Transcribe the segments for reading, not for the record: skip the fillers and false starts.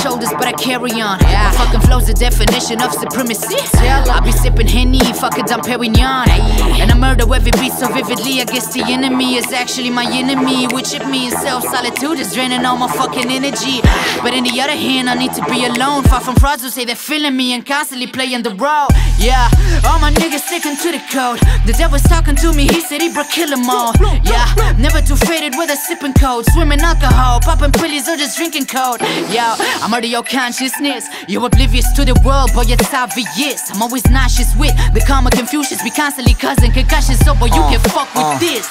shoulders, but I carry on. Yeah. My fucking flow's the definition of supremacy. I be sipping Henny, fucking Dom Perignon. And I murder every beat so vividly. I guess the enemy is actually my enemy, which it means self-solitude is draining all my fucking energy. But on the other hand, I need to be alone, far from frauds who say they're feeling me and constantly playing the role. Yeah, all my niggas sticking to the code. The devil's talking to me, he said he brought kill 'em all. Yeah, never too faded with a sipping cold, swimming alcohol, popping pillies or just drinking cold. Yo, I murder your consciousness. You're oblivious to the world, boy, it's obvious. I'm always nauseous with the karma Confucius. We constantly causing concussions, so boy, you can fuck with this.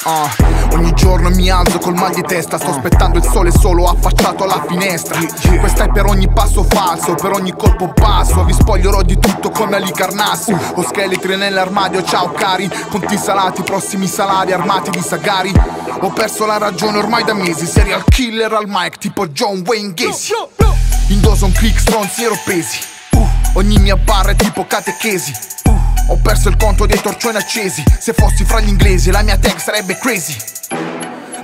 Ogni giorno mi alzo col mal di testa, sto aspettando il sole solo affacciato alla finestra. Questa è per ogni passo falso, per ogni colpo basso. Vi spoglierò di tutto come Alicarnassi. Ho scheletri nell'armadio, ciao cari. Conti salati, prossimi salari, armati di sagari. Ho perso la ragione ormai da mesi, serial killer al mic tipo John Wayne Gacy. Indosso un click, stronzi ero pesi. Ogni mia barra è tipo catechesi. Ho perso il conto dei torcioni accesi. Se fossi fra gli inglesi la mia tag sarebbe crazy.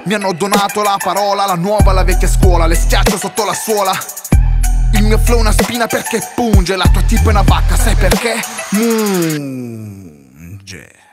Mi hanno donato la parola, la nuova, la vecchia scuola. Le schiaccio sotto la suola. Il mio flow è una spina perché punge. La tua tipa è una vacca, sai perché? Munge.